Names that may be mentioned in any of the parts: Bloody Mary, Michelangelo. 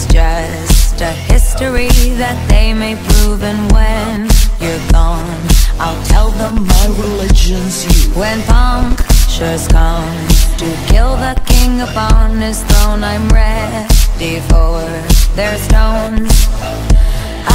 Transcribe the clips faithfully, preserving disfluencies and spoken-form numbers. is just a history that they may prove. And when you're gone, I'll tell them my religion's you. When punctures come to kill the king upon his throne, I'm ready for their stones.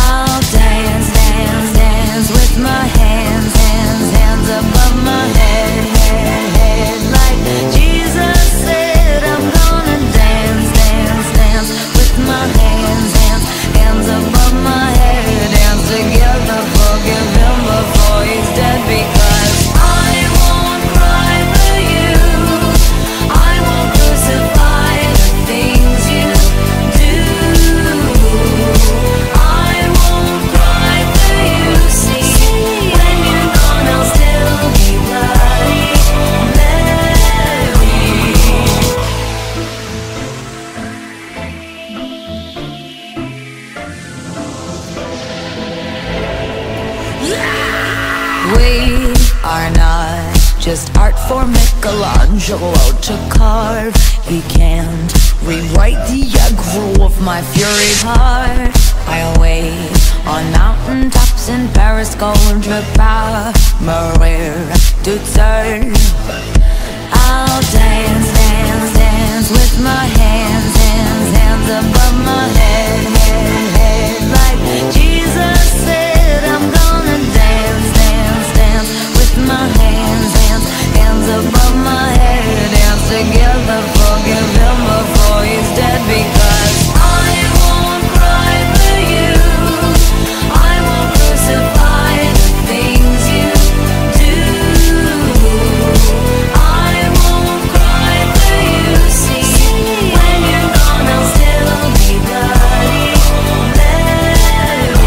I'll dance, dance, dance with my hands, hands, hands above my head, head, head. Like Jesus said, I'm gonna dance, dance, dance with my hands, hands, hands above my head. Dance together, forgive him before he's dead, because I won't cry for you, I won't crucify the things you do. I won't cry for you, see, when you're gone I'll still be bloody Mary. We are not just art for Michelangelo to carve. He can't rewrite the aggro of my fury heart. I'll wait on mountaintops in Paris, gold Maria to turn. I'll dance, dance, dance with my hands, hands, hands above my head, head, head. Like Jesus said, I'm gonna dance, dance, dance with my hands, hands, hands above my head. Dance together, forgive him before he's dead, because I won't cry for you, I won't crucify the things you do. I won't cry for you, see, when you're gone I'll still be bloody Mary.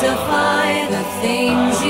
Justify the things you